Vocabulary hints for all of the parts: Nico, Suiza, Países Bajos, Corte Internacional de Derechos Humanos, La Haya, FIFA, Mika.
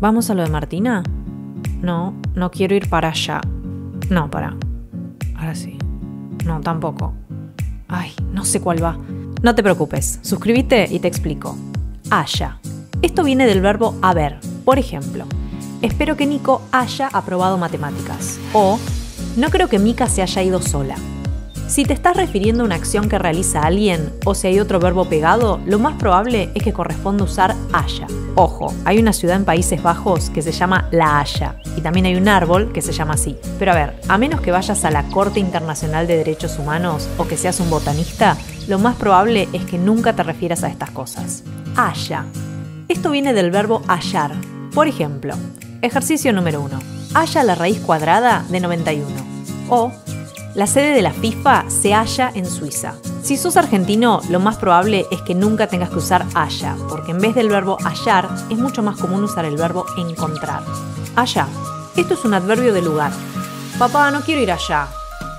¿Vamos a lo de Martina? No, no quiero ir para allá. No, para. Ahora sí. No, tampoco. Ay, no sé cuál va. No te preocupes, suscríbete y te explico. Haya. Esto viene del verbo haber. Por ejemplo, espero que Nico haya aprobado matemáticas. O, no creo que Mika se haya ido sola. Si te estás refiriendo a una acción que realiza alguien, o si hay otro verbo pegado, lo más probable es que corresponda usar haya. Ojo, hay una ciudad en Países Bajos que se llama La Haya, y también hay un árbol que se llama así. Pero a ver, a menos que vayas a la Corte Internacional de Derechos Humanos o que seas un botanista, lo más probable es que nunca te refieras a estas cosas. Haya. Esto viene del verbo hallar. Por ejemplo, ejercicio número 1. Halla la raíz cuadrada de 91. O, la sede de la FIFA se halla en Suiza. Si sos argentino, lo más probable es que nunca tengas que usar halla, porque en vez del verbo hallar, es mucho más común usar el verbo encontrar. Allá. Esto es un adverbio de lugar. Papá, no quiero ir allá.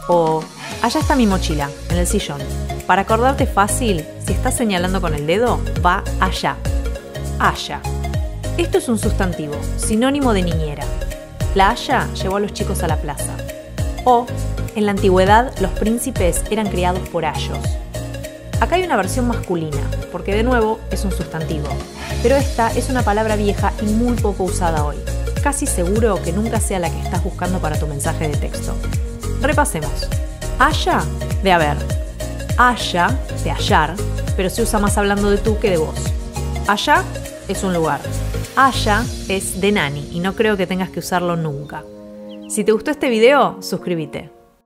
O, allá está mi mochila, en el sillón. Para acordarte fácil, si estás señalando con el dedo, va allá. Haya. Esto es un sustantivo, sinónimo de niñera. La haya llevó a los chicos a la plaza. O, en la antigüedad, los príncipes eran criados por ayos. Acá hay una versión masculina, porque de nuevo es un sustantivo. Pero esta es una palabra vieja y muy poco usada hoy. Casi seguro que nunca sea la que estás buscando para tu mensaje de texto. Repasemos. Haya, de haber. Haya, de hallar, pero se usa más hablando de tú que de vos. Allá es un lugar. Haya es de nani y no creo que tengas que usarlo nunca. Si te gustó este video, suscríbete.